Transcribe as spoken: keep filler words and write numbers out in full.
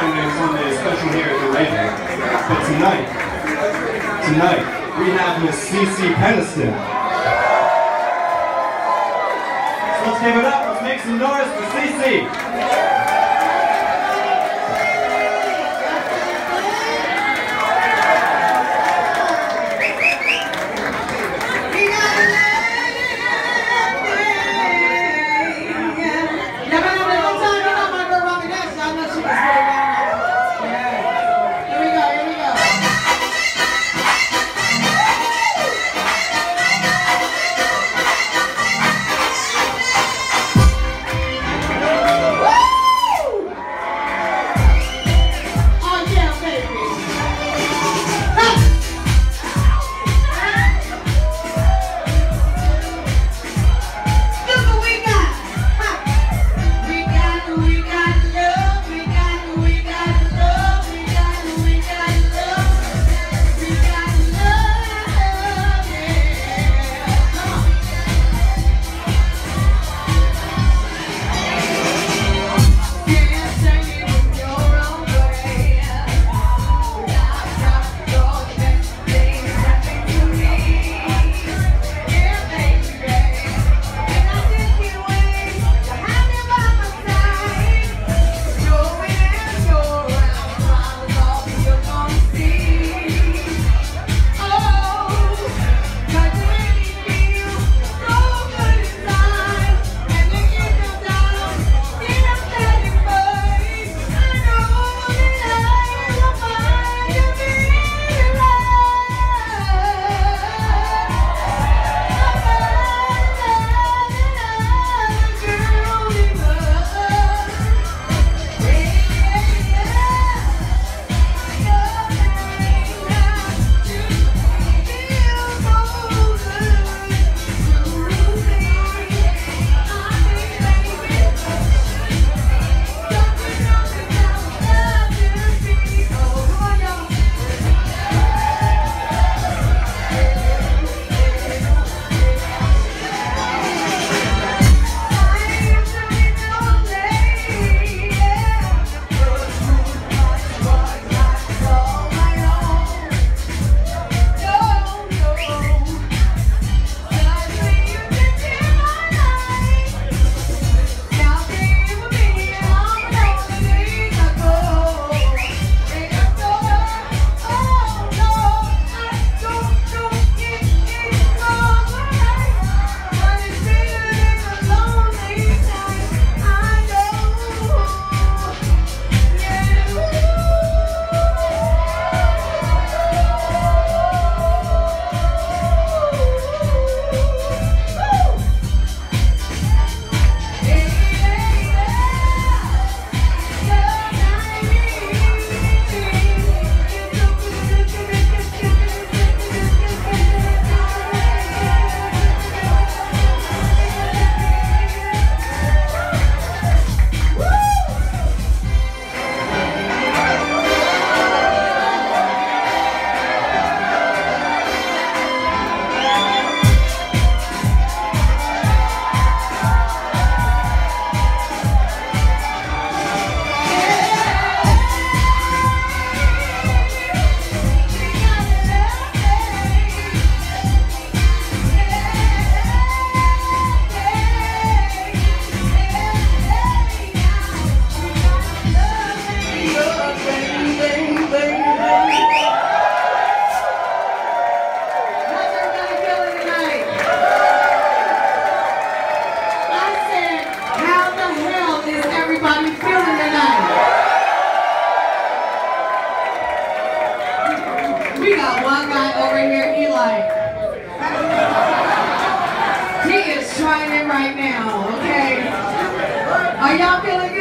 happening next Sunday is special here at the Raven. But tonight, tonight, we have Miss CeCe Peniston. So let's give it up, let's make some noise for CeCe. He is trying it right now, okay? Are y'all feeling good?